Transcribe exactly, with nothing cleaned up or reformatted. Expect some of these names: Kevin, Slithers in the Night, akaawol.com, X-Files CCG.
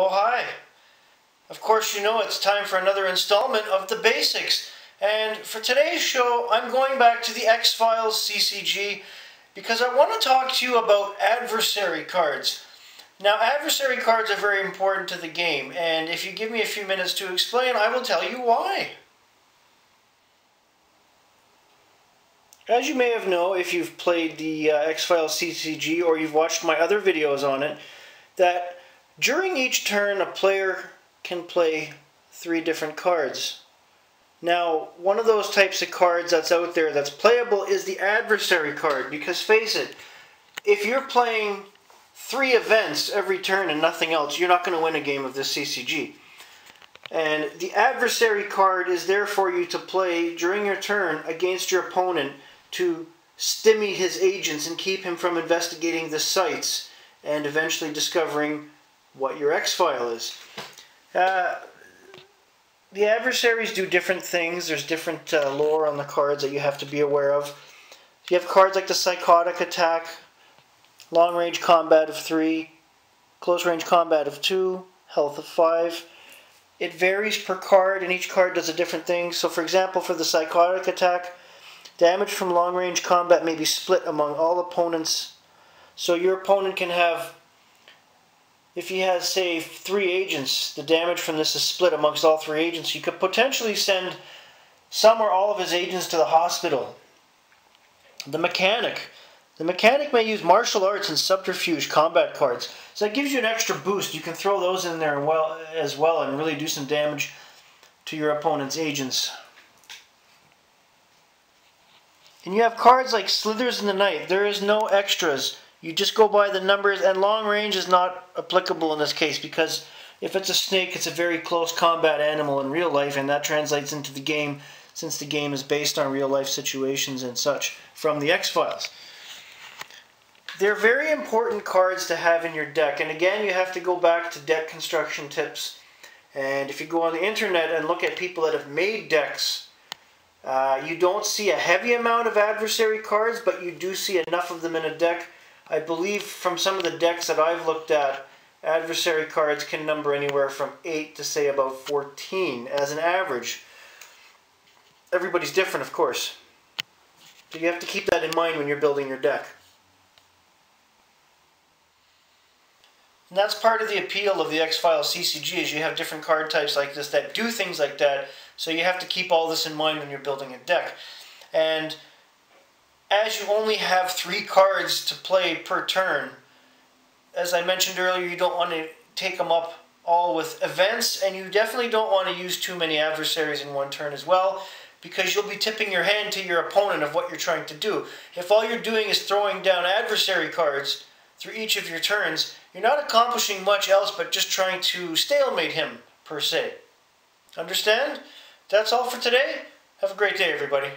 Well, hi. Of course, you know it's time for another installment of The Basics. And for today's show, I'm going back to the X-Files C C G because I want to talk to you about adversary cards. Now, adversary cards are very important to the game, and if you give me a few minutes to explain, I will tell you why. As you may have known, if you've played the uh, X-Files C C G or you've watched my other videos on it, that during each turn a player can play three different cards. Now, one of those types of cards that's out there that's playable is the adversary card, because face it, if you're playing three events every turn and nothing else, you're not going to win a game of this C C G. And the adversary card is there for you to play during your turn against your opponent to stymie his agents and keep him from investigating the sites and eventually discovering what your X-File is. Uh, the adversaries do different things. There's different uh, lore on the cards that you have to be aware of. You have cards like the Psychotic Attack, Long Range Combat of three, Close Range Combat of two, Health of five. It varies per card, and each card does a different thing. So, for example, for the Psychotic Attack, damage from long-range combat may be split among all opponents. So your opponent can have, if he has, say, three agents, the damage from this is split amongst all three agents. You could potentially send some or all of his agents to the hospital. The Mechanic. The Mechanic may use martial arts and subterfuge combat cards, so that gives you an extra boost. You can throw those in there well, as well and really do some damage to your opponent's agents. And you have cards like Slithers in the Night. There is no extras. You just go by the numbers, and long range is not applicable in this case because if it's a snake, it's a very close combat animal in real life, and that translates into the game since the game is based on real life situations and such from the X-Files. They're very important cards to have in your deck, and again, you have to go back to deck construction tips. And if you go on the internet and look at people that have made decks, uh, you don't see a heavy amount of adversary cards, but you do see enough of them in a deck. I believe from some of the decks that I've looked at, adversary cards can number anywhere from eight to say about fourteen as an average. Everybody's different, of course. So you have to keep that in mind when you're building your deck. And that's part of the appeal of the X-Files C C G, is you have different card types like this that do things like that, so you have to keep all this in mind when you're building a deck. And as you only have three cards to play per turn, as I mentioned earlier, you don't want to take them up all with events, and you definitely don't want to use too many adversaries in one turn as well, because you'll be tipping your hand to your opponent of what you're trying to do. If all you're doing is throwing down adversary cards through each of your turns, you're not accomplishing much else but just trying to stalemate him, per se. Understand? That's all for today. Have a great day, everybody.